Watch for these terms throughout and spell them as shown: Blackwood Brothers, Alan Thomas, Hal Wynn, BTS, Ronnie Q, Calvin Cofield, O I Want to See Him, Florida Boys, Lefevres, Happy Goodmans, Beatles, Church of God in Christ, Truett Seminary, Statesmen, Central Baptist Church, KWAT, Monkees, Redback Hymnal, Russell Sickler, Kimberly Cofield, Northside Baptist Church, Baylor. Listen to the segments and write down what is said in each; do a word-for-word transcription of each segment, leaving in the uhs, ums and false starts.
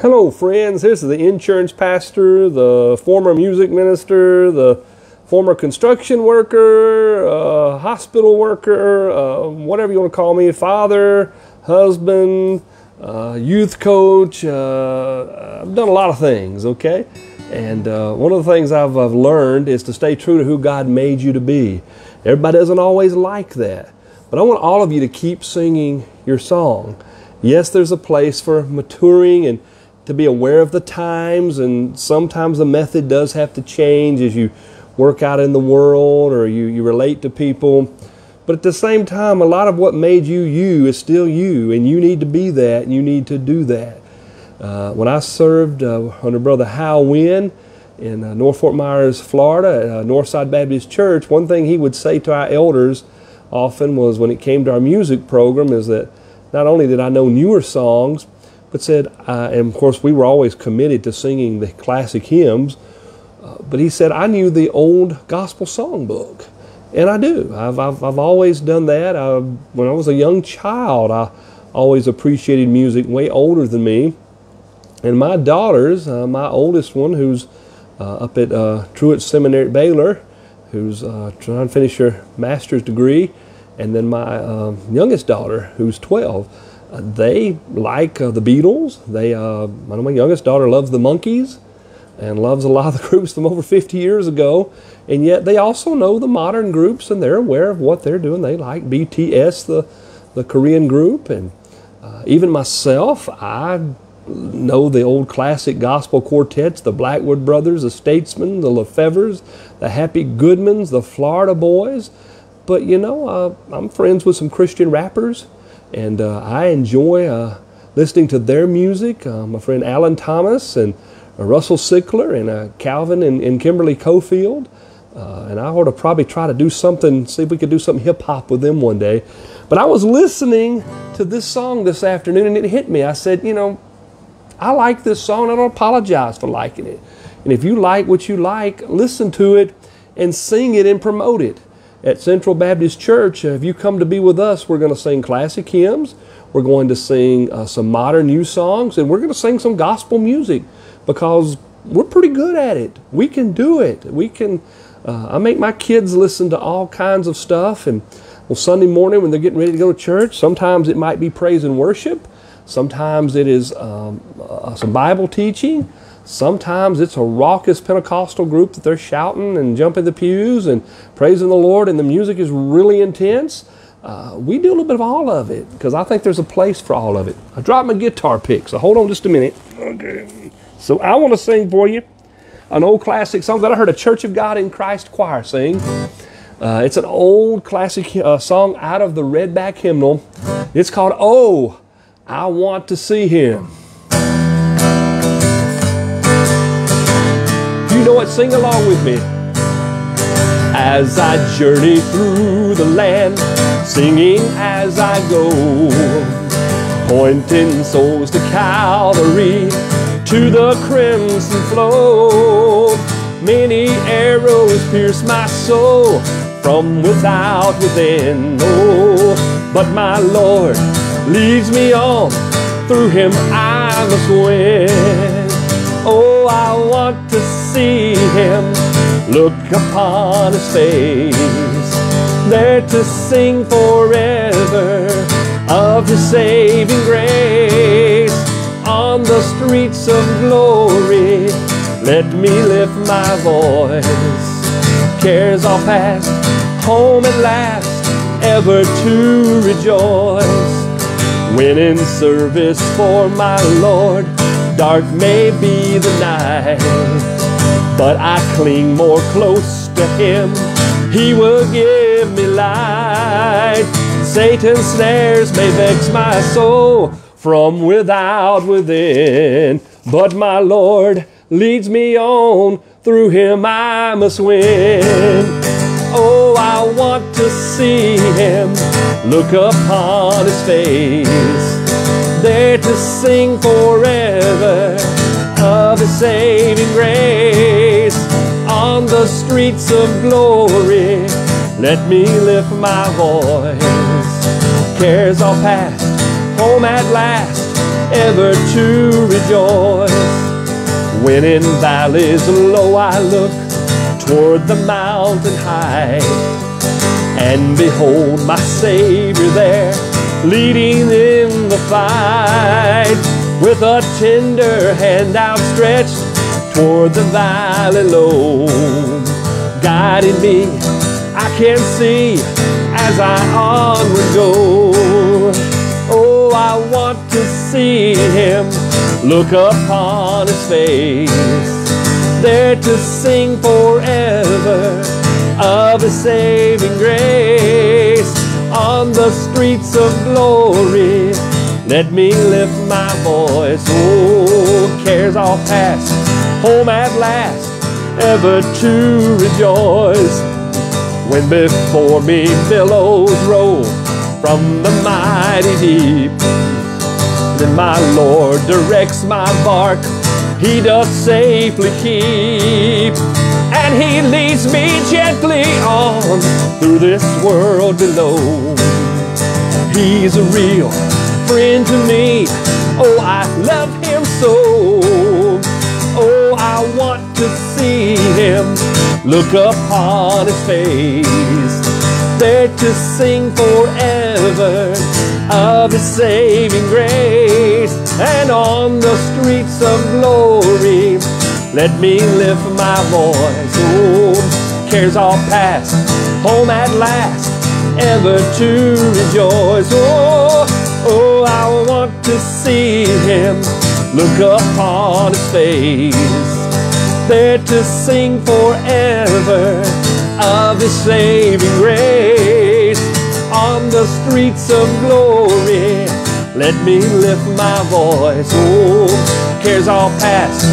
Hello friends, this is the insurance pastor, the former music minister, the former construction worker, uh, hospital worker, uh, whatever you want to call me, father, husband, uh, youth coach. Uh, I've done a lot of things, okay? And uh, one of the things I've, I've learned is to stay true to who God made you to be. Everybody doesn't always like that, but I want all of you to keep singing your song. Yes, there's a place for maturing and to be aware of the times, and sometimes the method does have to change as you work out in the world or you, you relate to people. But at the same time, a lot of what made you you is still you, and you need to be that, and you need to do that. Uh, when I served uh, under Brother Hal Wynn in uh, North Fort Myers, Florida, at uh, Northside Baptist Church, one thing he would say to our elders often was, when it came to our music program, is that not only did I know newer songs, but said, uh, and of course we were always committed to singing the classic hymns, uh, but he said, I knew the old gospel songbook, and I do. I've, I've, I've always done that. I, when I was a young child, I always appreciated music way older than me, and my daughters, uh, my oldest one, who's uh, up at uh, Truett Seminary at Baylor, who's uh, trying to finish her master's degree, and then my uh, youngest daughter, who's twelve, Uh, they like uh, the Beatles. They, uh, my youngest daughter loves the Monkees and loves a lot of the groups from over fifty years ago. And yet they also know the modern groups, and they're aware of what they're doing. They like B T S, the, the Korean group. And uh, even myself, I know the old classic gospel quartets, the Blackwood Brothers, the Statesmen, the Lefevres, the Happy Goodmans, the Florida Boys. But, you know, uh, I'm friends with some Christian rappers, and uh, I enjoy uh, listening to their music. Uh, my friend Alan Thomas and uh, Russell Sickler and uh, Calvin and, and Kimberly Cofield. Uh, and I ought to probably try to do something, see if we could do something hip-hop with them one day. But I was listening to this song this afternoon, and it hit me. I said, you know, I like this song. I don't apologize for liking it. And if you like what you like, listen to it and sing it and promote it. At Central Baptist Church, if you come to be with us, we're going to sing classic hymns, we're going to sing uh, some modern new songs, and we're going to sing some gospel music, because we're pretty good at it. We can do it. We can. Uh, I make my kids listen to all kinds of stuff, and on Sunday morning when they're getting ready to go to church, sometimes it might be praise and worship, sometimes it is um, uh, some Bible teaching, sometimes it's a raucous Pentecostal group that they're shouting and jumping the pews and praising the Lord, and the music is really intense. Uh, we do a little bit of all of it, because I think there's a place for all of it. I dropped my guitar pick, so hold on just a minute. Okay. So I want to sing for you an old classic song that I heard a Church of God in Christ choir sing. Uh, it's an old classic uh, song out of the Redback Hymnal. It's called, "Oh, I Want to See Him." You know it, sing along with me. As I journey through the land, singing as I go, pointing souls to Calvary, to the crimson flow. Many arrows pierce my soul from without, within. Oh, but my Lord leads me on, through Him I must win. Oh, I want to see Him, look upon His face, there to sing forever of His saving grace. On the streets of glory, let me lift my voice. Cares all past, home at last, ever to rejoice. When in service for my Lord, dark may be the night, but I cling more close to Him, He will give me light. Satan's snares may vex my soul from without, within, but my Lord leads me on, through Him I must win. Oh, I want to see Him, look upon His face, there to sing forever of His saving grace. On the streets of glory, let me lift my voice. Cares all past, home at last, ever to rejoice. When in valleys low I look toward the mountain high, and behold my Savior there, leading in the fight. With a tender hand outstretched toward the valley low, guiding me, I can see as I onward go. Oh, I want to see Him, look upon His face, there to sing forever of His saving grace. On the streets of glory, let me lift my voice. Oh, cares all past, home at last, ever to rejoice. When before me billows roll from the mighty deep, then my Lord directs my bark, He doth safely keep. And He leads me gently on through this world below. He's a real friend to me, oh, I love Him so. Oh, I want to see Him, look upon His face, there to sing forever of His saving grace. And on the streets of glory, let me lift my voice. Oh, cares all past, home at last, ever to rejoice. Oh, oh, I want to see Him, look upon His face, there to sing forever of His saving grace. On the streets of glory, let me lift my voice. Oh, cares all past,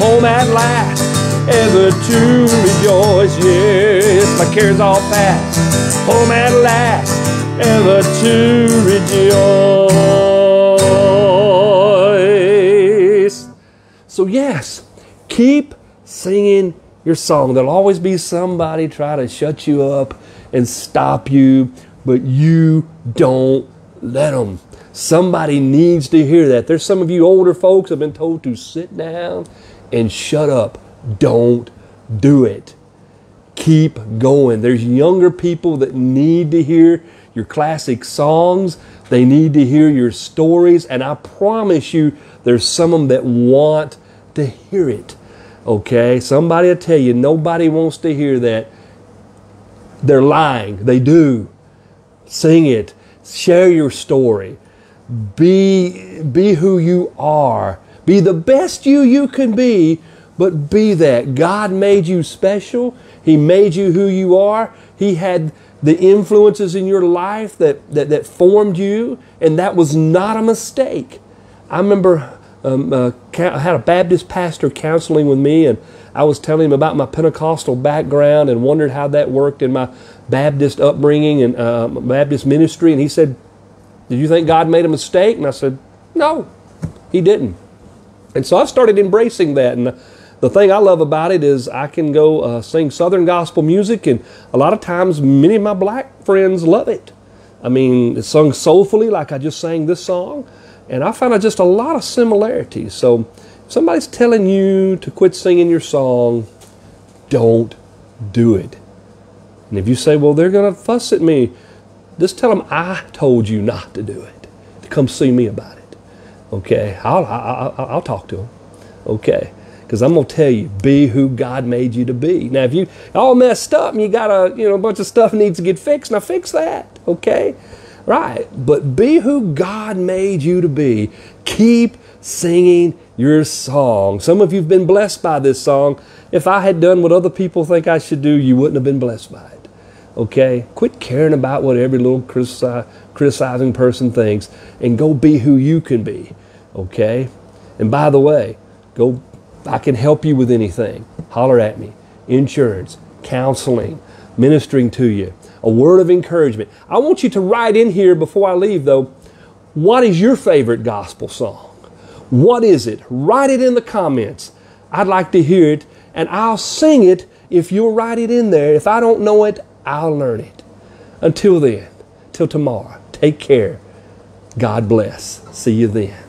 home at last, ever to rejoice. Yes, my cares all past, home at last, ever to rejoice. So yes, keep singing your song. There'll always be somebody trying to shut you up and stop you, but you don't let them. Somebody needs to hear that. There's some of you older folks have been told to sit down and shut up. Don't do it. Keep going. There's younger people that need to hear your classic songs. They need to hear your stories. And I promise you, there's some of them that want to hear it. Okay? Somebody will tell you, nobody wants to hear that. They're lying. They do. Sing it. Share your story. Be, be who you are. Be the best you you can be, but be that. God made you special. He made you who you are. He had the influences in your life that, that, that formed you, and that was not a mistake. I remember um, uh, I had a Baptist pastor counseling with me, and I was telling him about my Pentecostal background and wondered how that worked in my Baptist upbringing and uh, Baptist ministry. And he said, "Did you think God made a mistake?" And I said, "No, He didn't." And so I started embracing that, and the thing I love about it is I can go uh, sing Southern gospel music, and a lot of times many of my black friends love it. I mean, it's sung soulfully like I just sang this song, and I found out just a lot of similarities. So if somebody's telling you to quit singing your song, don't do it. And if you say, well, they're going to fuss at me, just tell them I told you not to do it, to come see me about it. Okay, I'll, I'll, I'll talk to them. Okay. Because I'm going to tell you, be who God made you to be. Now, if you all messed up and you got a, you know, a bunch of stuff needs to get fixed, now fix that, okay? Right, but be who God made you to be. Keep singing your song. Some of you have been blessed by this song. If I had done what other people think I should do, you wouldn't have been blessed by it, okay? Quit caring about what every little critici- criticizing person thinks and go be who you can be, okay? And by the way, go... I can help you with anything. Holler at me. Insurance, counseling, ministering to you, a word of encouragement. I want you to write in here before I leave, though, what is your favorite gospel song? What is it? Write it in the comments. I'd like to hear it, and I'll sing it if you'll write it in there. If I don't know it, I'll learn it. Until then, till tomorrow, take care. God bless. See you then.